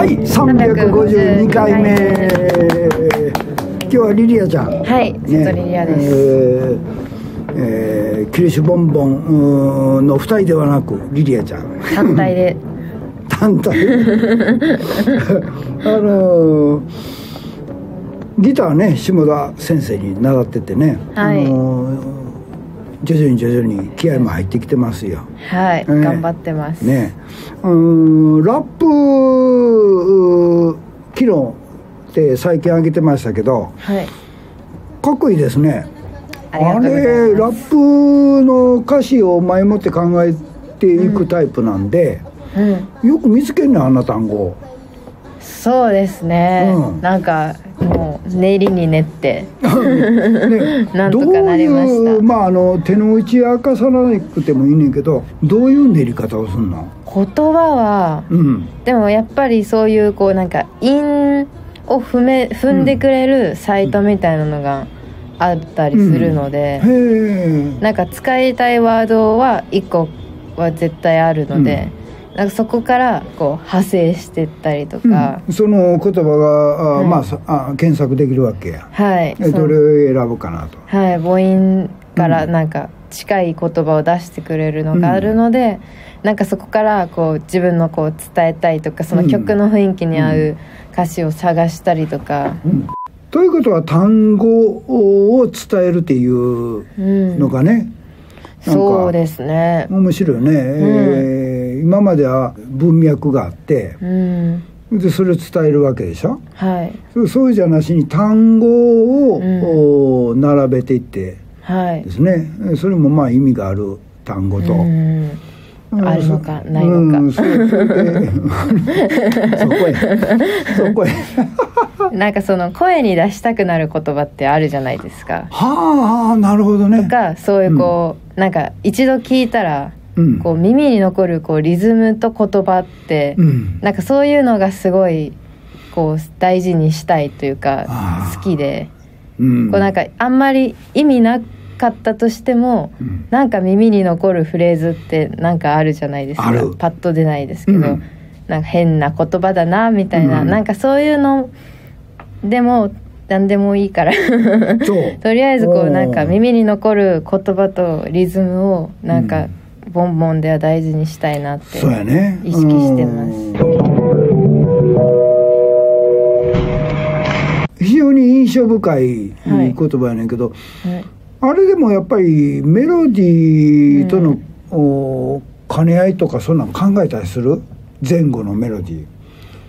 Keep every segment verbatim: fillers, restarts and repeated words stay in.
はい、さんびゃくごじゅうにかいめ。今日はリリアちゃん。はい、瀬戸リリアです。えー、キリシュボンボンのふたりではなくリリアちゃん単体で単体あのー、ギターね下田先生に習っててね、はい、あのー、徐々に徐々に気合も入ってきてますよ。はい、えー、頑張ってますね。うん、ラップ機能って最近上げてましたけど、はい、かっこいいですね。あ, あれラップの歌詞を前もって考えていくタイプなんで、うんうん、よく見つけるね、あんな単語。そうですね、うん、なんかもう練りに練ってなんとかなりました。どういう、まあ、あの手の内明かさなくてもいいねんけど、どういう練り方をするの？言葉は、うん、でもやっぱりそういうこうなんか韻を踏め踏んでくれるサイトみたいなのが、うんうんあったりするので、うん、なんか使いたいワードはいっこは絶対あるので、うん、なんかそこからこう派生していったりとか、うん、その言葉が、はい、まあ、あ検索できるわけや、はい、どれを選ぶかなと、はい、母音からなんか近い言葉を出してくれるのがあるので、うん、なんかそこからこう自分のこう伝えたいとか、その曲の雰囲気に合う歌詞を探したりとか、うんうんということは単語を伝えるっていうのがね、うん、そうですね、面白いね、うんえー、今までは文脈があって、うん、でそれを伝えるわけでしょ、はい、そうじゃなしに単語を、うん、並べていってですね、はい、それもまあ意味がある単語と、うんあるのかないのか、うん、そ, そ, そこへそこへなんかその声に出したくなる言葉ってあるじゃないですか。はあ、なるほどね。とかそういうこう、うん、なんか一度聞いたら、うん、こう耳に残るこうリズムと言葉って、うん、なんかそういうのがすごいこう大事にしたいというか好きで、うん、こうなんかあんまり意味なくかったとしても、うん、なんか耳に残るフレーズってなんかあるじゃないですか。パッと出ないですけど、うん、なんか変な言葉だなみたいな、うん、なんかそういうのでも何でもいいからとりあえずこうなんか耳に残る言葉とリズムをなんかボンボンでは大事にしたいなって意識してます、うんそうやねうん、非常に印象深い言葉やねんけど、はいはいあれでもやっぱりメロディーとの、うん、兼ね合いとかそんなの考えたりする？前後のメロディー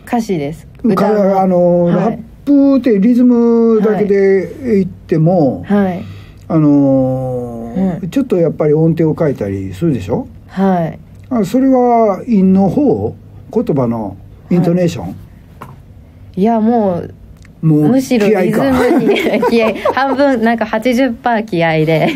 歌詞です歌あの、はい、ラップってリズムだけでいっても、はい、あの、うん、ちょっとやっぱり音程を変えたりするでしょ、はい、あそれは韻の方言葉のイントネーション、はい、いやもうもうむしろリズムに気合半分なんか はちじゅっパーセント 気合で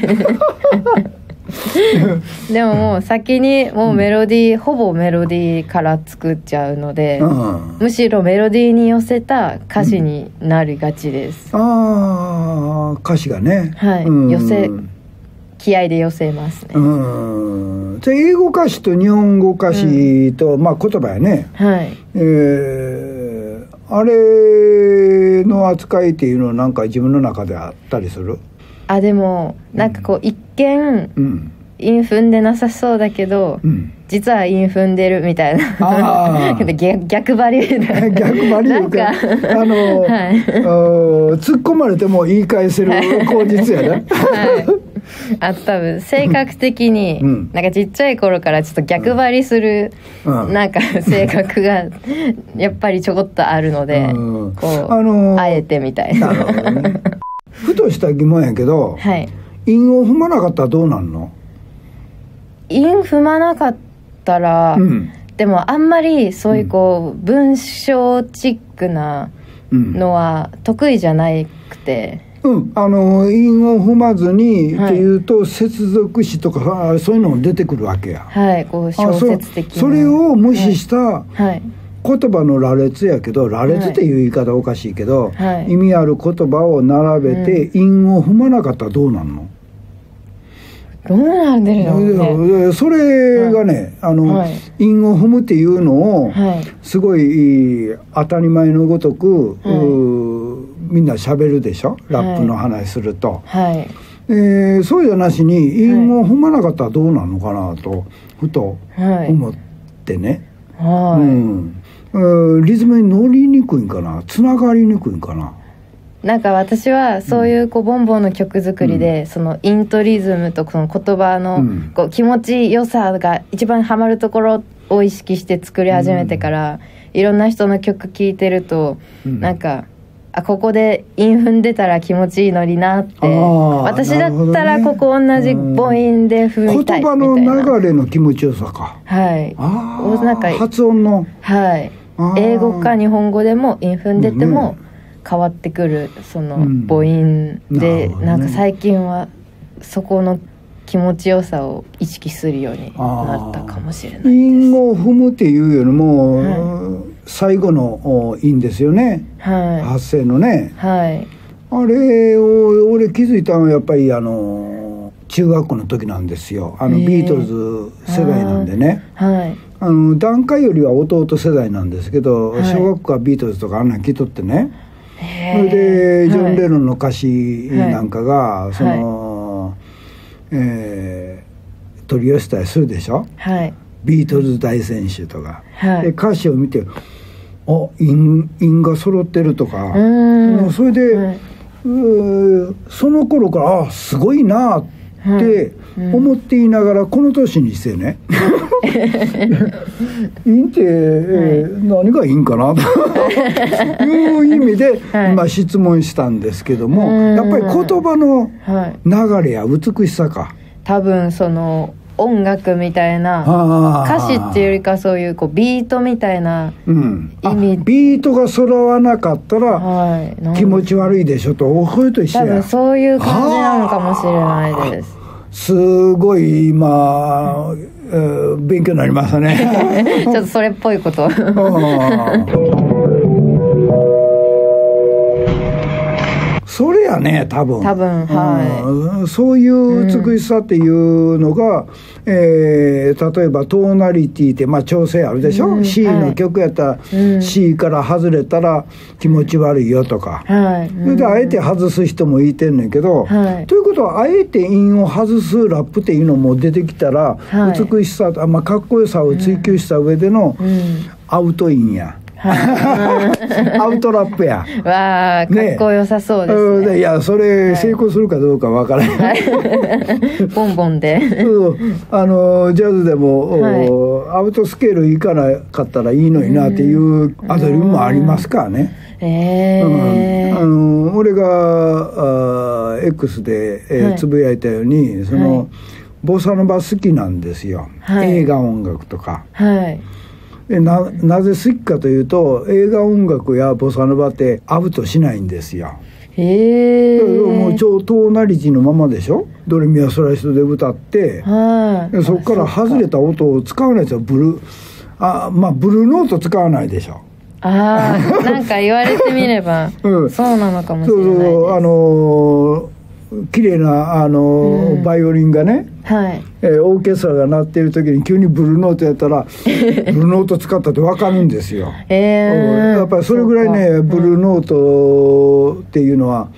でももう先にもうメロディー、うん、ほぼメロディーから作っちゃうので、うん、むしろメロディーに寄せた歌詞になりがちです、うん、ああ歌詞がね、はいうん、寄せ気合で寄せますね、うん、じゃあ英語歌詞と日本語歌詞と、うん、まあ言葉やね、はいえーあれの扱いっていうのはなんか自分の中であったりする？あでもなんかこう一見、うん、韻踏んでなさそうだけど、うん、実は韻踏んでるみたいな逆, 逆張りみたいな逆張りなんかあの、はい、突っ込まれても言い返せる口実やね、はいあと多分性格的になんかちっちゃい頃からちょっと逆張りするなんか性格がやっぱりちょこっとあるのでこうあえてみたいな、あのー、なるほどね、ふとした疑問やけど、はい、韻を踏まなかったらどうなんの？韻踏まなかったら、うん、でもあんまりそういうこう文章チックなのは得意じゃなくて、うん、あの韻を踏まずに、はい、っていうと接続詞とかそういうのも出てくるわけや、はい、こう小説的な そ, それを無視した言葉の羅列やけど、羅列っていう言い方おかしいけど、はい、意味ある言葉を並べて、はい、韻を踏まなかったらどうなんの？どうなんでるの、ね、それがね、あの、はい、韻を踏むっていうのを、はい、すごい当たり前のごとく、はい、みんな喋るでしょ、ラップの話すると、はいはい、えー、そうじゃなしに韻を踏まなかったらどうなのかなとふと思ってね、はい、うん、リズムに乗りにくいんかな、つながりにくいんかな。なんか私はそうい う, こうボンボンの曲作りで、うん、そのイントリズムとその言葉のこう気持ち良さが一番ハマるところを意識して作り始めてから、うん、いろんな人の曲聴いてると、うん、なんかあここで韻踏んでたら気持ちいいのになって、私だったらここ同じ母音で踏みたいみたいな、うん、言葉の流れの気持ち良さか、はい、あなんか発音の、はい、英語か日本語でも韻踏んでても、うんね、変わってくるその母音で、うん、な, んか最近はそこの気持ちよさを意識するようになったかもしれないです。韻を踏むっていうよりも、はい、最後の韻ですよね、はい、発声のね、はい、あれを俺気づいたのはやっぱりあの中学校の時なんですよ。あのビートルズ世代なんでね、はい、あの段階よりは弟世代なんですけど、はい、小学校はビートルズとかあんなの聞いとってね、それでジョン・レノンの歌詞なんかが、はい、その、はい、えー、取り寄せたりするでしょ、はい、ビートルズ大選手とか、はい、で歌詞を見てあ韻韻が揃ってるとか、うん、それで、はい、うその頃からあすごいなって思っていながらこの年にしてね、韻って、えー、何が韻かなという意味で、はい、まあ、質問したんですけども、やっぱり言葉の流れや美しさか、はい、多分その音楽みたいな歌詞っていうよりかそうい う, こうビートみたいな意味、うん、ビートが揃わなかったら気持ち悪いでしょと、これと一緒や、多分そういう感じなのかもしれないです。すごい今、うん、えー、勉強になりましたねちょっとそれっぽいことそれやね、多分、多分、はい、うん、そういう美しさっていうのが、うん、えー、例えばトーナリティって、まあ、調整あるでしょ、うん、C の曲やったら、うん、C から外れたら気持ち悪いよとか、はい、それであえて外す人もいてんねんけど、はい、ということはあえて韻を外すラップっていうのも出てきたら、はい、美しさ、まあ、かっこよさを追求した上での、うんうん、アウト韻やアウトラップやわあ、かっこよさそうですね。ね、いやそれ成功するかどうかわからない、はい、ボンボンであのジャズでも、はい、アウトスケールいかなかったらいいのになっていうアドリブもありますからね。えー、うん、あの俺があ X で、えーはい、つぶやいたようにその、はい、ボサノバ好きなんですよ、はい、映画音楽とか、はい、な, なぜ好きかというと映画音楽やボサノバってアウトしないんですよ。へえ。もう超トーナリティのままでしょ、ドレミアソラシドで歌って、はい、そこから外れた音を使わないですよ。ブルー、あ、まあブルーノート使わないでしょ。ああなんか言われてみれば、うん、そうなのかもしれないです。そうそう、あのー綺麗なあの、うん、バイオリンがね、はい、えー、オーケストラが鳴っている時に急にブルーノートやったらブルーノート使ったって分かるんですよ、えー、やっぱりそれぐらいね、うん、ブルーノートっていうのは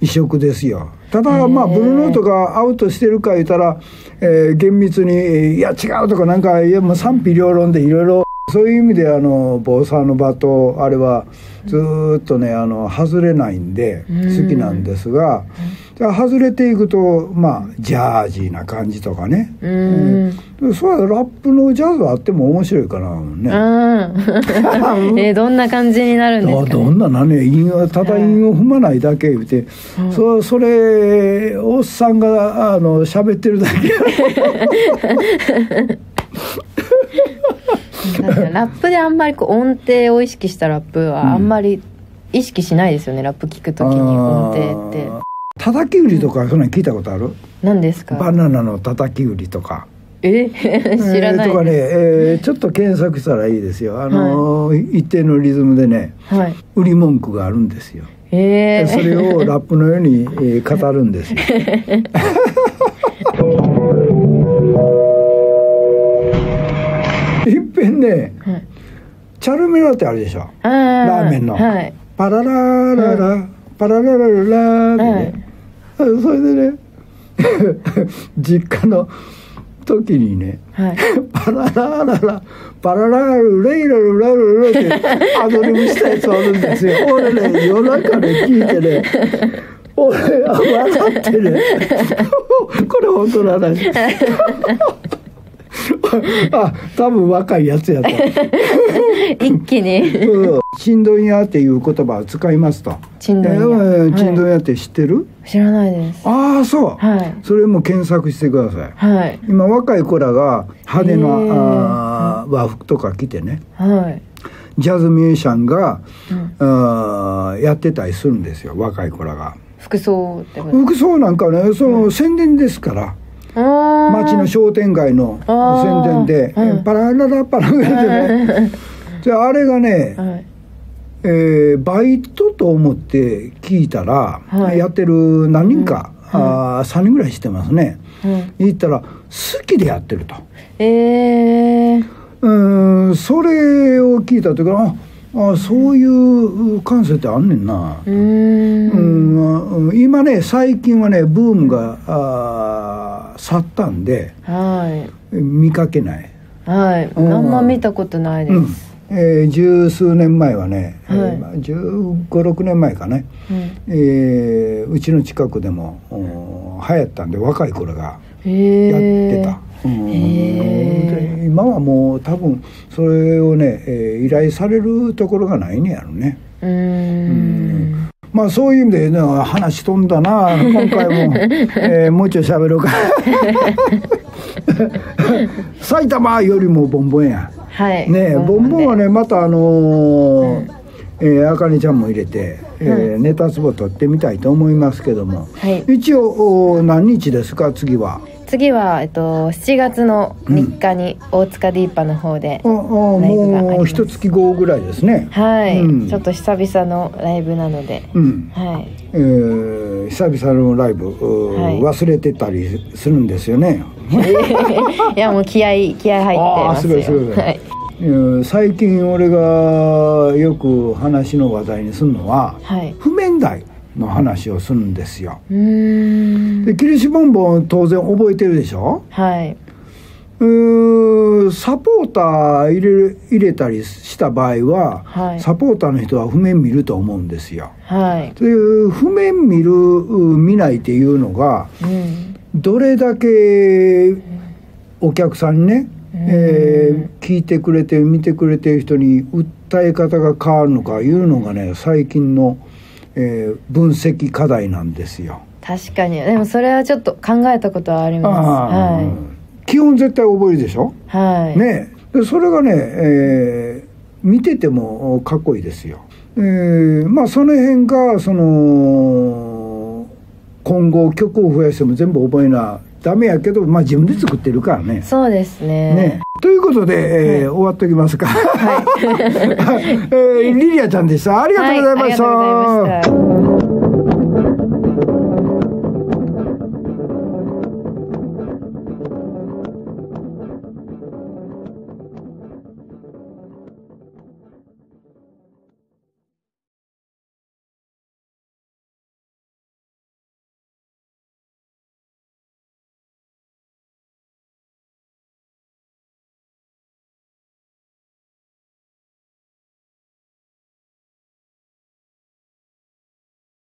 異色ですよ。ただ、まあ、ブルーノートがアウトしてるか言ったら、えー、厳密にいや違うとかなんか、いやもう賛否両論でいろいろ、そういう意味であのボサノバとあれはずっとね、あの外れないんで好きなんですが、うん、じゃあ外れていくとまあジャージーな感じとかね、うん、うん、そういうラップのジャズあっても面白いかなね、うんえー、どんな感じになるんですか、ね、どんななね、ただ韻を踏まないだけ言って、うん、そ, それおっさんがあの喋ってるだけラップであんまりこう音程を意識したラップはあんまり意識しないですよね、うん、ラップ聞くときに音程って。叩き売りとかそんなの聞いたことある？何ですか？バナナの叩き売りとかえ知らないです、えーとかね、えー、ちょっと検索したらいいですよ。あのーはい、一定のリズムでね、はい、売り文句があるんですよ、えー、それをラップのように語るんですよぺんね、はい、チャルメロってあるでしょ、ラーメンの、はい、パララーララ、うん、パラララララってね、はい、それでね実家の時にね、はい、パララララパララルレイラルラルラってアドリブしたやつあるんですよ俺ね夜中で聞いてね俺笑ってねこれ本当の話あ、多分若いやつやと一気にチンドン屋っていう言葉を使いますと。チンドン屋、チンドン屋って知ってる？知らないです。ああ、そう、はい。それも検索してください。はい、今若い子らが派手な和服とか着てね、はい、ジャズミュージシャンが、うん、あやってたりするんですよ。若い子らが服装ってこと。服装なんかね、その宣伝ですから。町の商店街の宣伝で、うん、パラララパララでね。じゃああれがね、はい、えー、バイトと思って聞いたら、はい、やってる何人か、うん、あさんにんぐらいしてますね、うん、言ったら好きでやってると、えー、うん、それを聞いた時はあ、そういう感性ってあんねんな。うーん、うん、今ね最近はねブームがあー去ったんで、はい、見かけない、はい、うん、あんま見たことないです、うん、えー、十数年前はね、はい、えー、じゅうご、ろくねんまえかね、うん、えー、うちの近くでも流行ったんで若い頃がやってた。うん、今はもう多分それをね、えー、依頼されるところがないねやろね。うーん、うん、まあそういう意味で、ね、話飛んだな今回も、えー、もうちょい喋ろうか埼玉よりもボンボンや、はい、ね、ボンボンはねまたあのー、うん、えー、あかねちゃんも入れて、えーうん、ネタツボ取ってみたいと思いますけども、はい、一応何日ですか次は。次は、えっと、しちがつのみっかに大塚ディーパの方でライブがあります、うん、もう一月後ぐらいですね、はい、うん、ちょっと久々のライブなので、うん、はい、えー、久々のライブ、はい、忘れてたりするんですよねいやもう気合い気合い入ってますよ。あ、すごいすごい、はい、えー、最近俺がよく話の話題にするのは、はい、譜面台の話をするんですよ。うーん、でキリシボンボン当然覚えてるでしょ、はい、うーサポーター入 れ, 入れたりした場合は、はい、サポーターの人は譜面見ると思うんですよ、はい、という譜面見る見ないっていうのが、うん、どれだけお客さんにね、えー、聞いてくれて見てくれてる人に訴え方が変わるのかいうのがね最近のえー、分析課題なんですよ。確かに、でもそれはちょっと考えたことはあります、はい、基本絶対覚えるでしょ、はい、ね、でそれがね、えー、見ててもかっこいいですよ、えー、まあその辺がその今後曲を増やしても全部覚えなダメやけど、まあ自分で作ってるからね。そうですね。ね、ということで、えーはい、終わっときますか。はい、えー、リリアちゃんでした。ありがとうございました。はい、ありがとうございました。